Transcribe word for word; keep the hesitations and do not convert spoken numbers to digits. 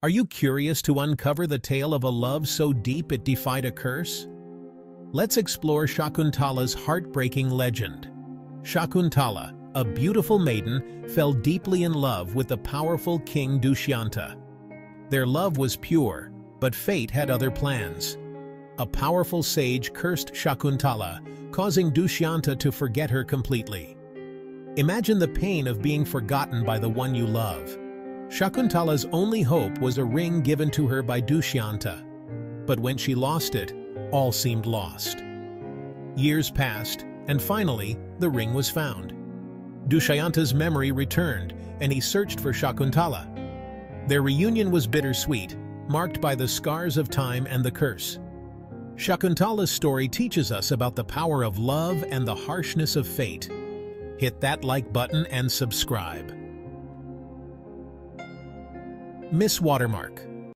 Are you curious to uncover the tale of a love so deep it defied a curse? Let's explore Shakuntala's heartbreaking legend. Shakuntala, a beautiful maiden, fell deeply in love with the powerful King Dushyanta. Their love was pure, but fate had other plans. A powerful sage cursed Shakuntala, causing Dushyanta to forget her completely. Imagine the pain of being forgotten by the one you love. Shakuntala's only hope was a ring given to her by Dushyanta. But when she lost it, all seemed lost. Years passed, and finally, the ring was found. Dushyanta's memory returned, and he searched for Shakuntala. Their reunion was bittersweet, marked by the scars of time and the curse. Shakuntala's story teaches us about the power of love and the harshness of fate. Hit that like button and subscribe. Miss Watermark.